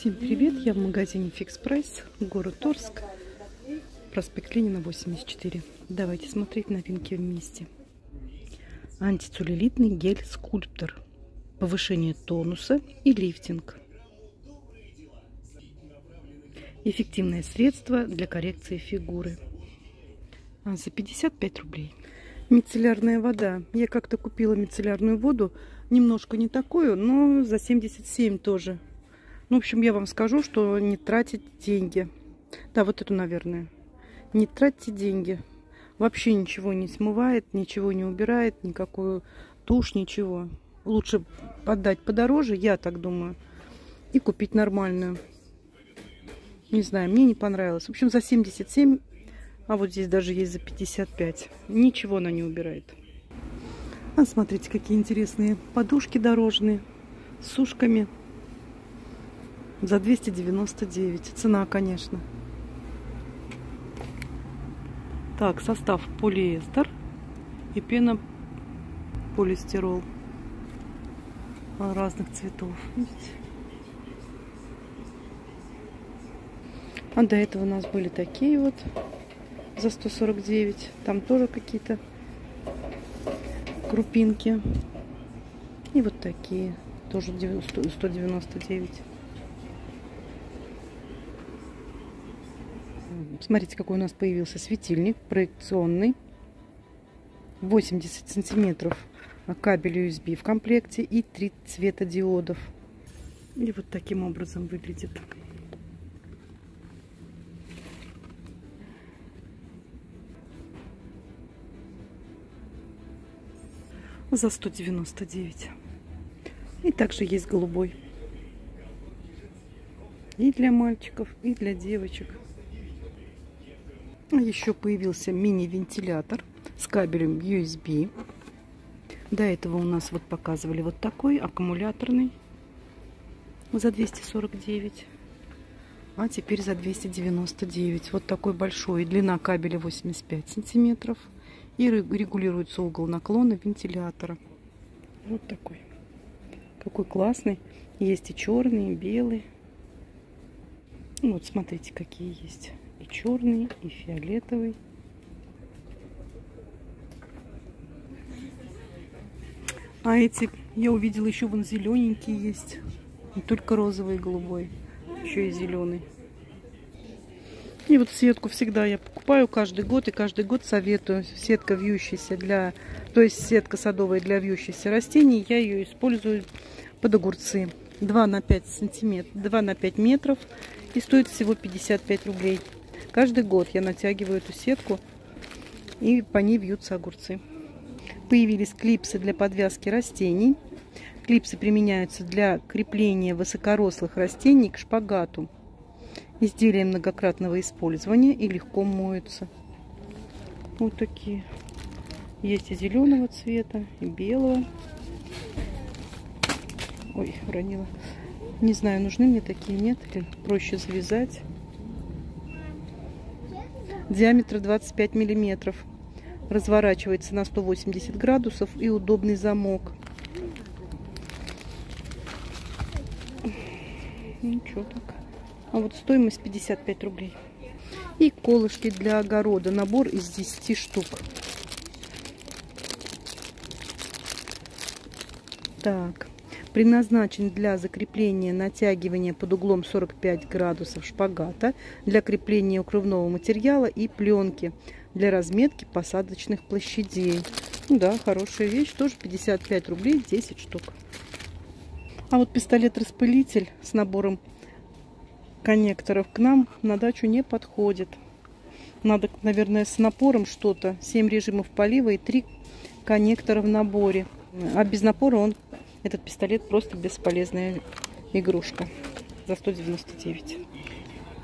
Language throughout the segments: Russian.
Всем привет! Я в магазине FixPrice, город Торск, проспект Ленина, 84. Давайте смотреть новинки вместе. Антицеллюлитный гель-скульптор. Повышение тонуса и лифтинг. Эффективное средство для коррекции фигуры. За 55 рублей. Мицеллярная вода. Я как-то купила мицеллярную воду. Немножко не такую, но за 77 тоже. Ну, в общем, я вам скажу, что не тратить деньги. Да, вот эту, наверное. Не тратьте деньги. Вообще ничего не смывает, ничего не убирает, никакую тушь, ничего. Лучше отдать подороже, я так думаю, и купить нормальную. Не знаю, мне не понравилось. В общем, за 77, а вот здесь даже есть за 55. Ничего она не убирает. А смотрите, какие интересные подушки дорожные с ушками. За 299. Цена, конечно. Так, состав полиэстер и пенополистирол разных цветов. Видите? А до этого у нас были такие вот за 149. Там тоже какие-то крупинки. И вот такие тоже 199. Смотрите, какой у нас появился светильник проекционный. 80 сантиметров кабель USB в комплекте и 3 цвета диодов. И вот таким образом выглядит. За 199. И также есть голубой. И для мальчиков, и для девочек. Еще появился мини-вентилятор с кабелем USB. До этого у нас вот показывали вот такой аккумуляторный за 249. А теперь за 299. Вот такой большой. Длина кабеля 85 сантиметров. И регулируется угол наклона вентилятора. Вот такой. Какой классный. Есть и черный, и белый. Вот смотрите, какие есть. И черный, и фиолетовый. А эти я увидела еще вон зелененькие есть. Не только розовый и голубой. Еще и зеленый. И вот сетку всегда я покупаю каждый год, и каждый год советую. Сетка вьющаяся для... То есть сетка садовая для вьющихся растений. Я ее использую под огурцы. 2 на 5 метров. И стоит всего 55 рублей. Каждый год я натягиваю эту сетку, и по ней вьются огурцы. Появились клипсы для подвязки растений. Клипсы применяются для крепления высокорослых растений к шпагату. Изделия многократного использования и легко моются. Вот такие. Есть и зеленого цвета, и белого. Ой, уронила. Не знаю, нужны мне такие, нет, или проще завязать. Диаметр 25 миллиметров. Разворачивается на 180 градусов и удобный замок. Ничего так. А вот стоимость 55 рублей. И колышки для огорода. Набор из 10 штук. Так. Предназначен для закрепления натягивания под углом 45 градусов шпагата, для крепления укрывного материала и пленки, для разметки посадочных площадей. Ну да, хорошая вещь. Тоже 55 рублей, 10 штук. А вот пистолет-распылитель с набором коннекторов к нам на дачу не подходит. Надо, наверное, с напором что-то. 7 режимов полива и 3 коннектора в наборе. А без напора он, этот пистолет, просто бесполезная игрушка. За 199.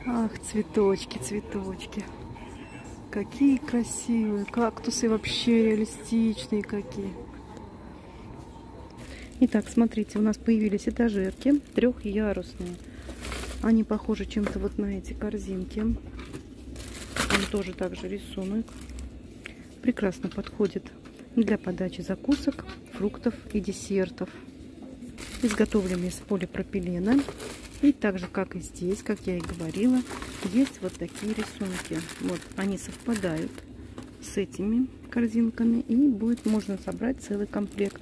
Ах, цветочки, цветочки. Какие красивые. Кактусы вообще реалистичные какие. Итак, смотрите, у нас появились этажерки трехъярусные. Они похожи чем-то вот на эти корзинки. Там тоже также рисунок. Прекрасно подходит для подачи закусок, фруктов и десертов. Изготовлен из полипропилена И так же, как и здесь, как я и говорила, есть вот такие рисунки. Вот они совпадают с этими корзинками, и будет можно собрать целый комплект.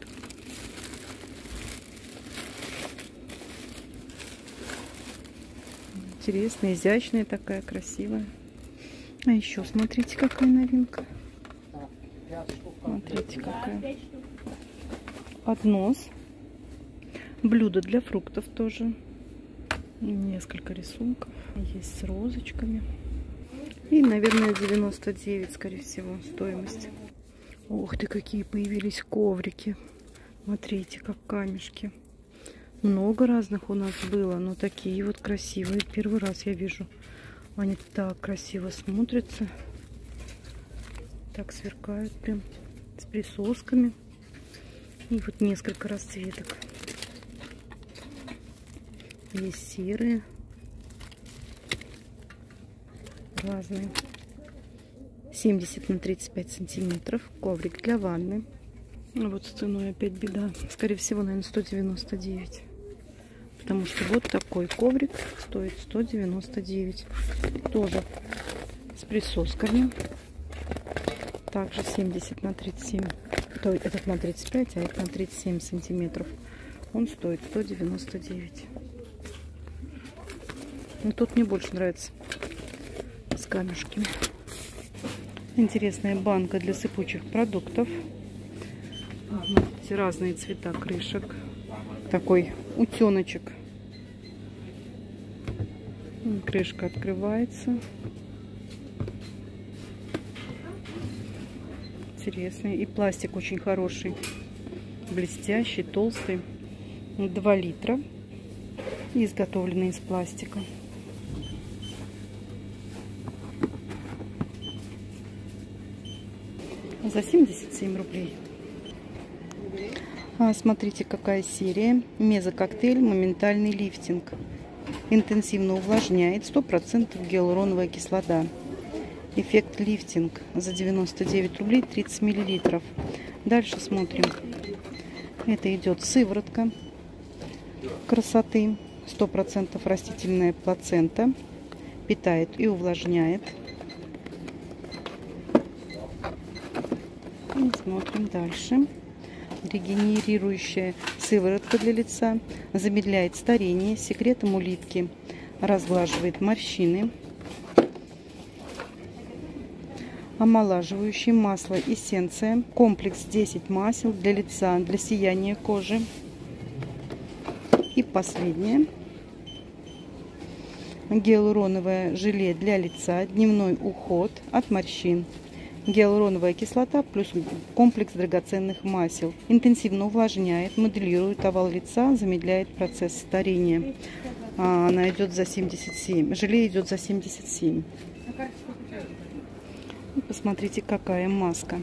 Интересная, изящная такая, красивая. А еще смотрите, какая новинка. Смотрите, какая. Поднос. Блюдо для фруктов тоже. Несколько рисунков. Есть с розочками. И, наверное, 99, скорее всего, стоимость. Ух ты, какие появились коврики. Смотрите, как камешки. Много разных у нас было, но такие вот красивые. Первый раз я вижу. Они так красиво смотрятся. Так сверкают прям с присосками. И вот несколько расцветок. Есть серые. Разные. 70 на 35 сантиметров. Коврик для ванны. Вот с ценой опять беда. Скорее всего, наверное, 199. Потому что вот такой коврик стоит 199. Тоже с присосками. Также 70 на 37. То этот на 35, а этот на 37 сантиметров. Он стоит 199. Но тут мне больше нравится с камешками. Интересная банка для сыпучих продуктов. Видите, разные цвета крышек. Такой утеночек. Крышка открывается. Интересный. И пластик очень хороший. Блестящий, толстый. 2 литра. Изготовленный из пластика. За 77 рублей. Смотрите, какая серия. Мезококтейль, моментальный лифтинг. Интенсивно увлажняет. 100% гиалуроновая кислота. Эффект лифтинг. За 99 рублей 30 миллилитров. Дальше смотрим. Это идет сыворотка красоты. 100% растительная плацента. Питает и увлажняет. И смотрим дальше. Регенерирующая сыворотка для лица, замедляет старение секретом улитки, разглаживает морщины, омолаживающее масло эссенция, комплекс 10 масел для лица, для сияния кожи. И последнее. Гиалуроновое желе для лица, дневной уход от морщин. Гиалуроновая кислота плюс комплекс драгоценных масел. Интенсивно увлажняет, моделирует овал лица, замедляет процесс старения. Она идет за 77. Желе идет за 77. И посмотрите, какая маска.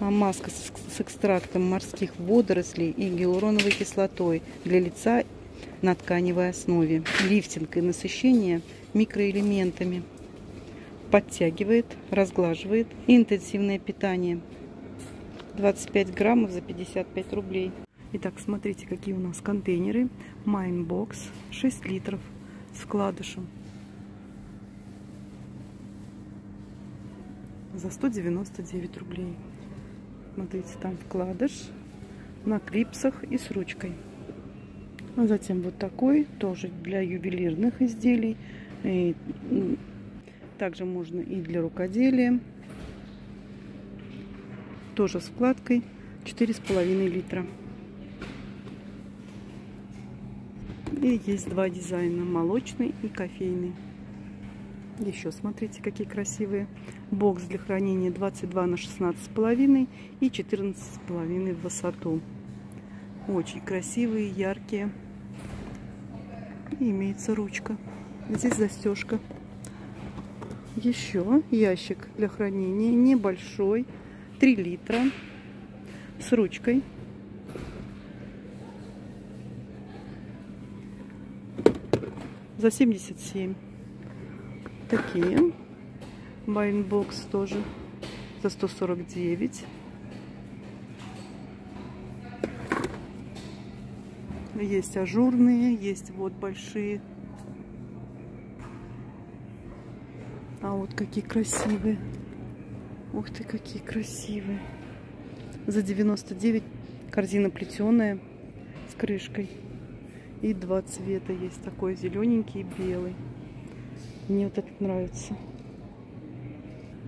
Маска с экстрактом морских водорослей и гиалуроновой кислотой для лица на тканевой основе. Лифтинг и насыщение микроэлементами. Подтягивает, разглаживает. И интенсивное питание. 25 граммов за 55 рублей. Итак, смотрите, какие у нас контейнеры. Майнбокс 6 литров с вкладышем. За 199 рублей. Смотрите, там вкладыш на клипсах и с ручкой. А затем вот такой, тоже для ювелирных изделий. И также можно и для рукоделия. Тоже с вкладкой. 4,5 литра. И есть два дизайна. Молочный и кофейный. Еще смотрите, какие красивые. Бокс для хранения 22 на 16,5 и 14,5 в высоту. Очень красивые, яркие. И имеется ручка. Здесь застежка. Еще ящик для хранения небольшой, 3 литра, с ручкой. За 77. Такие. Байнбокс тоже за 149. Есть ажурные, есть вот большие. А вот какие красивые. Ух ты, какие красивые. За 99 корзина плетеная с крышкой. И два цвета есть. Такой зелененький и белый. Мне вот этот нравится.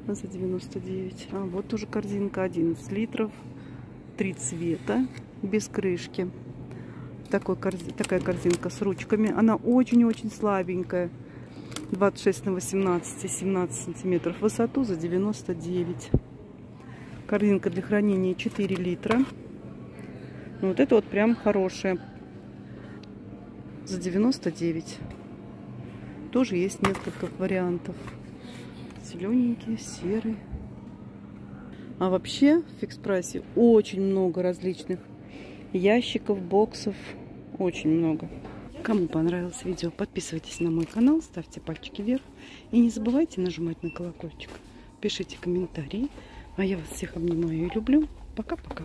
За 99. А вот тоже корзинка 11 литров. Три цвета. Без крышки. Такая корзинка с ручками. Она очень-очень слабенькая. 26 на 18, 17 сантиметров в высоту за 99. Корзинка для хранения 4 литра. Вот это вот прям хорошая. За 99. Тоже есть несколько вариантов. Зелененький, серый. А вообще в FixPrice очень много различных ящиков, боксов. Очень много. Кому понравилось видео, подписывайтесь на мой канал, ставьте пальчики вверх. И не забывайте нажимать на колокольчик. Пишите комментарии. А я вас всех обнимаю и люблю. Пока-пока.